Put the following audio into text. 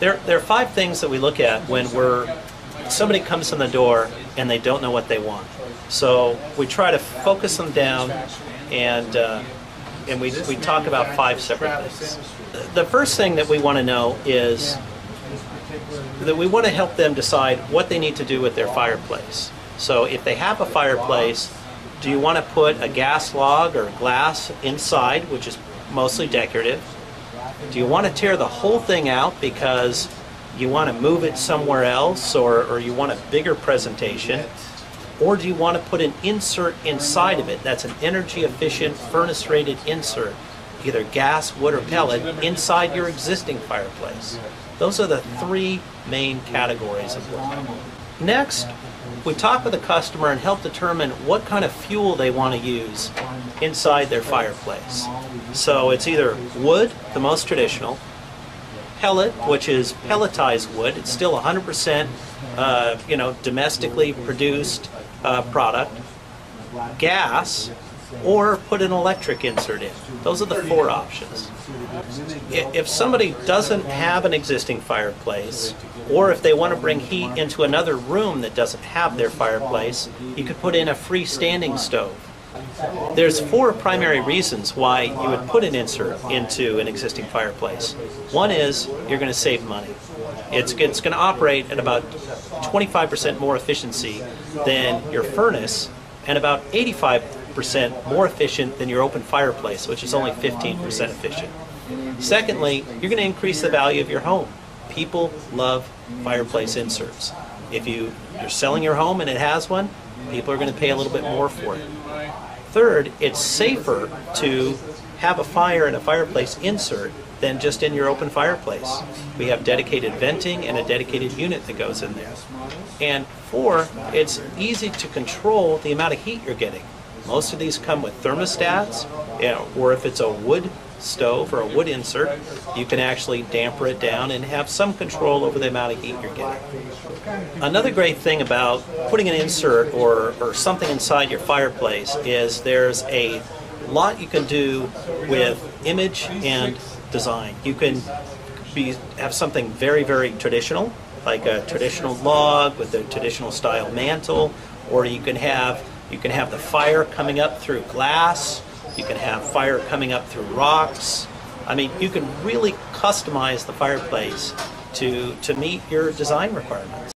There are five things that we look at when somebody comes in the door and they don't know what they want. So we try to focus them down, and we talk about five separate things. The first thing that we want to know is that we want to help them decide what they need to do with their fireplace. So if they have a fireplace, do you want to put a gas log or glass inside, which is mostly decorative? Do you want to tear the whole thing out because you want to move it somewhere else, or you want a bigger presentation? Or do you want to put an insert inside of it? That's an energy-efficient, furnace-rated insert, either gas, wood, or pellet, inside your existing fireplace. Those are the three main categories of work. Next, we talk with the customer and help determine what kind of fuel they want to use inside their fireplace. So it's either wood, the most traditional, pellet, which is pelletized wood. It's still 100% domestically produced product, gas, or put an electric insert in. Those are the four options. If somebody doesn't have an existing fireplace, or if they want to bring heat into another room that doesn't have their fireplace, you could put in a freestanding stove. There's four primary reasons why you would put an insert into an existing fireplace. One is you're going to save money. It's going to operate at about 25% more efficiency than your furnace, and about 85% more efficient than your open fireplace, which is only 15% efficient. Secondly, you're going to increase the value of your home. People love fireplace inserts. If you're selling your home and it has one, people are going to pay a little bit more for it. Third, it's safer to have a fire in a fireplace insert than just in your open fireplace. We have dedicated venting and a dedicated unit that goes in there. And four, it's easy to control the amount of heat you're getting. Most of these come with thermostats, or if it's a wood stove or a wood insert, you can actually damper it down and have some control over the amount of heat you're getting. Another great thing about putting an insert or something inside your fireplace is there's a lot you can do with image and design. You can have something very, very traditional, like a traditional log with a traditional style mantle, or you can have the fire coming up through glass. You can have fire coming up through rocks. I mean, you can really customize the fireplace to meet your design requirements.